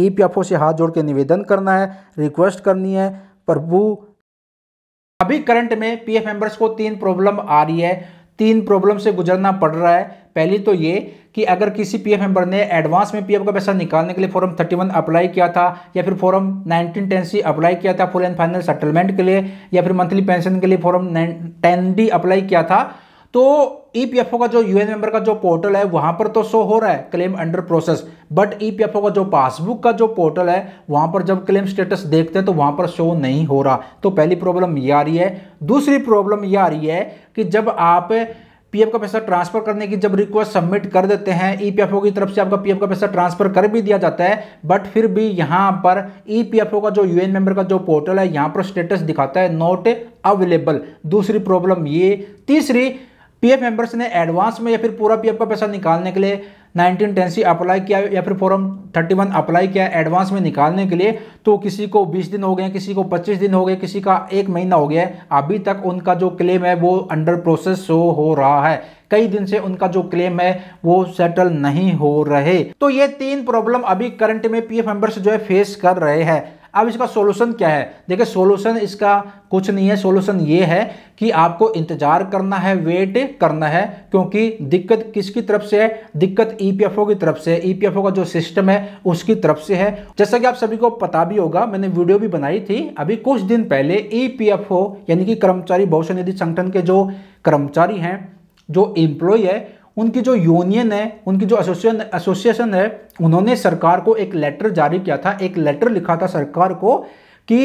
EPFO से हाथ जोड़ के निवेदन करना है, रिक्वेस्ट करनी है प्रभु। अभी करंट में पीएफ मेंबर्स को 3 प्रॉब्लम आ रही है, 3 प्रॉब्लम से गुजरना पड़ रहा है। पहली तो ये कि अगर किसी पीएफ मेंबर ने एडवांस में पीएफ का पैसा निकालने के लिए फॉर्म 31 अप्लाई किया था, या फिर फॉर्म 19-10C अप्लाई किया था फुल एंड फाइनल सेटलमेंट के लिए, या फिर मंथली पेंशन के लिए फॉर्म 10D अप्लाई किया था, तो ईपीएफओ का जो यूएन मेंबर का जो पोर्टल है वहां पर तो शो हो रहा है claim under process, but EPFO का जो पासबुक का जो पोर्टल है वहां पर जब क्लेम स्टेटस देखते हैं तो वहां पर शो नहीं हो रहा। तो पहली प्रॉब्लम ये आ रही है। दूसरी प्रॉब्लम ये आ रही है कि जब आप पीएफ का पैसा ट्रांसफर करने की जब रिक्वेस्ट सबमिट कर देते हैं, ईपीएफओ की तरफ से आपका पीएफ का पैसा ट्रांसफर कर भी दिया जाता है, बट फिर भी यहाँ पर ईपीएफओ का जो यूएन मेंबर का जो पोर्टल है यहाँ पर स्टेटस दिखाता है नॉट अवेलेबल। दूसरी प्रॉब्लम ये। तीसरी, पीएफ मेंबर्स ने एडवांस में या फिर पूरा पीएफ का पैसा निकालने के लिए 19-10C अप्लाई किया या फिर फॉर्म 31 अप्लाई किया एडवांस में निकालने के लिए, तो किसी को 20 दिन हो गए, किसी को 25 दिन हो गए, किसी का 1 महीना हो गया है, अभी तक उनका जो क्लेम है वो अंडर प्रोसेस शो हो रहा है। कई दिन से उनका जो क्लेम है वो सेटल नहीं हो रहे। तो ये 3 प्रॉब्लम अभी करंट में पीएफ मेंबर्स जो है फेस कर रहे हैं। अब इसका सॉल्यूशन क्या है? देखिए, सॉल्यूशन इसका कुछ नहीं है। सॉल्यूशन ये है कि आपको इंतजार करना है, वेट करना है, क्योंकि दिक्कत किसकी तरफ से है? दिक्कत ईपीएफओ की तरफ से, ईपीएफओ का जो सिस्टम है उसकी तरफ से है। जैसा कि आप सभी को पता भी होगा, मैंने वीडियो भी बनाई थी अभी कुछ दिन पहले, ईपीएफओ यानी कि कर्मचारी भविष्य निधि संगठन के जो कर्मचारी हैं, जो एम्प्लॉय है, उनकी जो यूनियन है, उनकी जो एसोसिएशन है, उन्होंने सरकार को एक लेटर जारी किया था, एक लेटर लिखा था सरकार को कि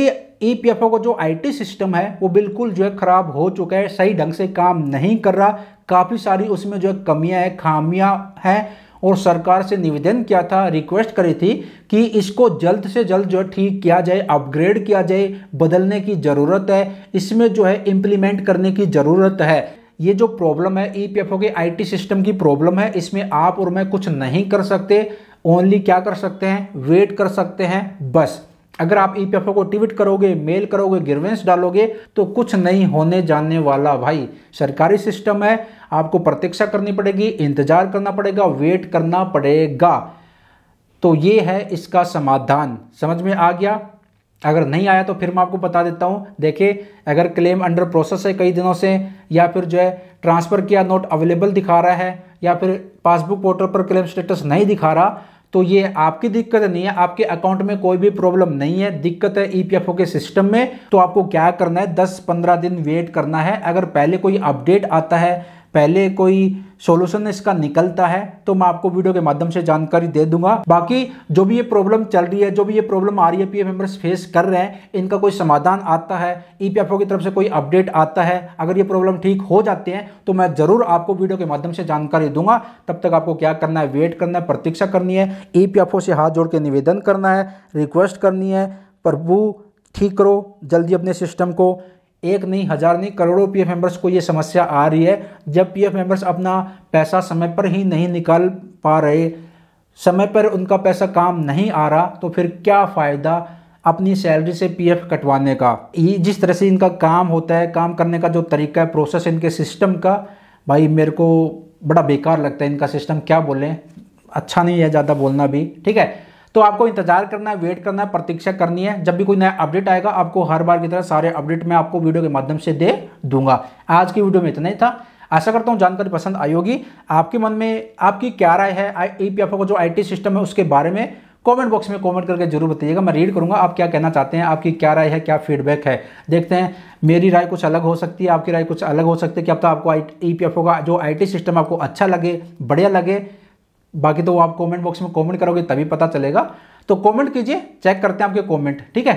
ईपीएफओ का जो आईटी सिस्टम है वो बिल्कुल जो है खराब हो चुका है, सही ढंग से काम नहीं कर रहा, काफ़ी सारी उसमें जो है कमियां हैं, खामियां हैं, और सरकार से निवेदन किया था, रिक्वेस्ट करी थी कि इसको जल्द से जल्द जो है ठीक किया जाए, अपग्रेड किया जाए, बदलने की ज़रूरत है, इसमें जो है इम्प्लीमेंट करने की ज़रूरत है। ये जो प्रॉब्लम है ईपीएफओ के आईटी सिस्टम की प्रॉब्लम है, इसमें आप और मैं कुछ नहीं कर सकते, ओनली क्या कर सकते हैं? वेट कर सकते हैं बस। अगर आप ईपीएफओ को ट्वीट करोगे, मेल करोगे, ग्रीवेंस डालोगे, तो कुछ नहीं होने जाने वाला भाई। सरकारी सिस्टम है, आपको प्रतीक्षा करनी पड़ेगी, इंतजार करना पड़ेगा, वेट करना पड़ेगा। तो ये है इसका समाधान। समझ में आ गया? अगर नहीं आया तो फिर मैं आपको बता देता हूँ। देखिए, अगर क्लेम अंडर प्रोसेस है कई दिनों से, या फिर जो है ट्रांसफ़र किया नॉट अवेलेबल दिखा रहा है, या फिर पासबुक पोर्टल पर क्लेम स्टेटस नहीं दिखा रहा, तो ये आपकी दिक्कत नहीं है, आपके अकाउंट में कोई भी प्रॉब्लम नहीं है, दिक्कत है ईपीएफओ के सिस्टम में। तो आपको क्या करना है? 10-15 दिन वेट करना है। अगर पहले कोई अपडेट आता है, पहले कोई सोल्यूशन इसका निकलता है, तो मैं आपको वीडियो के माध्यम से जानकारी दे दूंगा। बाकी जो भी ये प्रॉब्लम चल रही है, जो भी ये प्रॉब्लम आ रही है, पीएफ मेंबर्स फेस कर रहे हैं, इनका कोई समाधान आता है, ईपीएफओ की तरफ से कोई अपडेट आता है, अगर ये प्रॉब्लम ठीक हो जाते हैं, तो मैं जरूर आपको वीडियो के माध्यम से जानकारी दूंगा। तब तक आपको क्या करना है? वेट करना है, प्रतीक्षा करनी है, ईपीएफओ से हाथ जोड़ के निवेदन करना है, रिक्वेस्ट करनी है प्रभु ठीक करो जल्दी अपने सिस्टम को। 1 नहीं, 1000 नहीं, करोड़ों पीएफ मेंबर्स को ये समस्या आ रही है। जब पीएफ मेंबर्स अपना पैसा समय पर ही नहीं निकाल पा रहे, समय पर उनका पैसा काम नहीं आ रहा, तो फिर क्या फ़ायदा अपनी सैलरी से पीएफ कटवाने का? ये जिस तरह से इनका काम होता है, काम करने का जो तरीका है, प्रोसेस इनके सिस्टम का, भाई मेरे को बड़ा बेकार लगता है इनका सिस्टम। क्या बोलें, अच्छा नहीं है ज़्यादा बोलना भी, ठीक है। तो आपको इंतजार करना है, वेट करना है, प्रतीक्षा करनी है। जब भी कोई नया अपडेट आएगा, आपको हर बार की तरह सारे अपडेट मैं आपको वीडियो के माध्यम से दे दूंगा। आज की वीडियो में इतना ही था। आशा करता हूँ जानकारी पसंद आई होगी। आपके मन में आपकी क्या राय है ईपीएफओ का जो आईटी सिस्टम है उसके बारे में? कमेंट बॉक्स में कमेंट करके जरूर बताइएगा, मैं रीड करूंगा। आप क्या कहना चाहते हैं, आपकी क्या राय है, क्या फीडबैक है? देखते हैं, मेरी राय कुछ अलग हो सकती है, आपकी राय कुछ अलग हो सकती है। क्या आपको ईपीएफओ का जो आईटी सिस्टम आपको अच्छा लगे, बढ़िया लगे? बाकी तो आप कमेंट बॉक्स में कमेंट करोगे तभी पता चलेगा। तो कमेंट कीजिए, चेक करते हैं आपके कमेंट, ठीक है।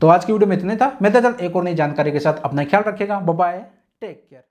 तो आज की वीडियो में इतने था। मैं एक और नई जानकारी के साथ अपना ख्याल रखिएगा। Bye, take care.